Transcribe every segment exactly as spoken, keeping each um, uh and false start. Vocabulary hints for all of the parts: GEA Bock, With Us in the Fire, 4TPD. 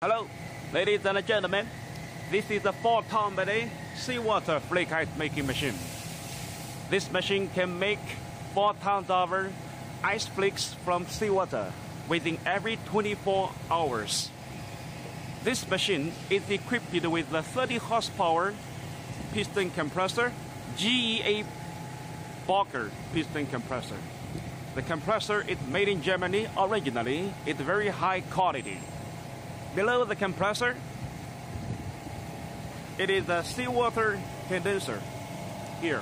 Hello, ladies and gentlemen, this is a four-ton belly seawater flake ice making machine. This machine can make four tons of ice flakes from seawater within every twenty-four hours. This machine is equipped with a thirty horsepower piston compressor, G E A Bock piston compressor. The compressor is made in Germany originally. It's very high quality. Below the compressor, it is a seawater condenser here.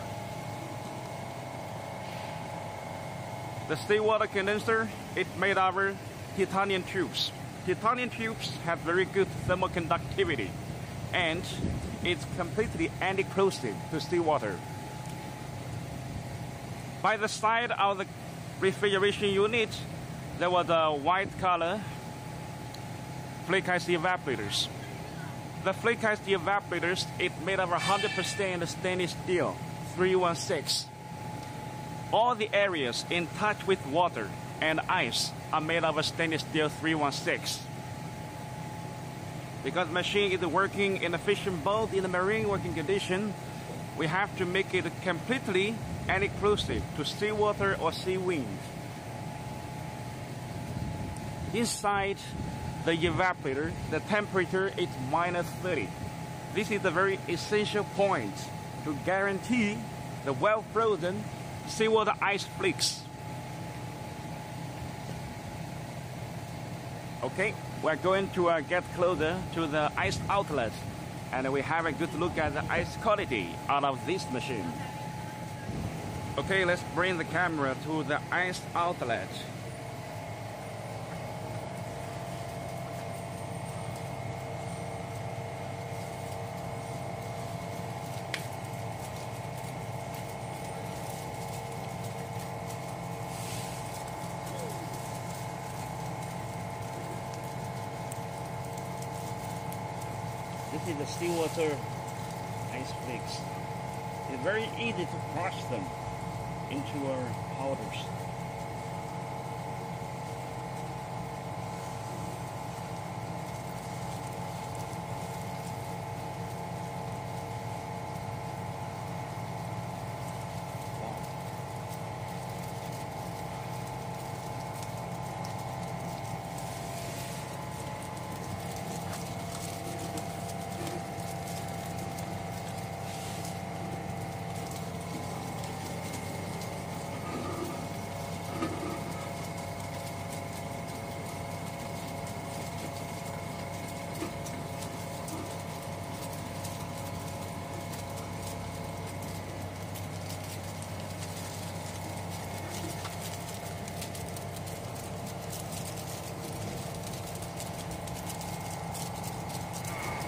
The seawater condenser is made of titanium tubes. Titanium tubes have very good thermal conductivity and it's completely anti-corrosive to seawater. By the side of the refrigeration unit, there was a white color flake ice evaporators. The flake ice evaporators, it's made of one hundred percent stainless steel, three one six. All the areas in touch with water and ice are made of stainless steel three one six. Because the machine is working in a fishing boat in a marine working condition, we have to make it completely anti-corrosive to seawater or sea wind. Inside the evaporator, the temperature is minus thirty. This is a very essential point to guarantee the well-frozen seawater ice flakes. Okay, we're going to uh, get closer to the ice outlet and we have a good look at the ice quality out of this machine. Okay, let's bring the camera to the ice outlet. This is the seawater ice flakes. It's very easy to crush them into our powders.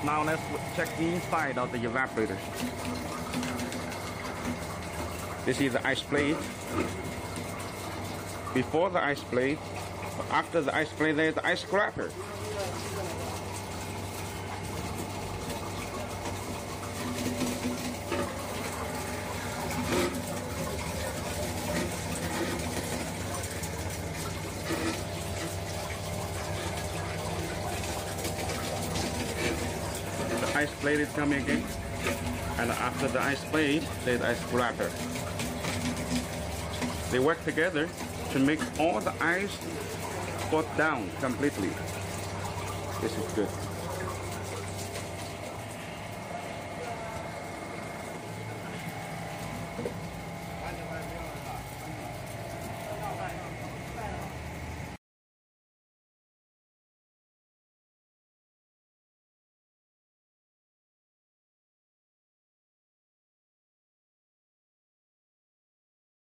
Now let's check the inside of the evaporator. This is the ice plate. Before the ice plate, after the ice plate, there is the ice scraper. Ice plate is coming again, and after the ice plate, there's ice scraper. They work together to make all the ice go down completely. This is good.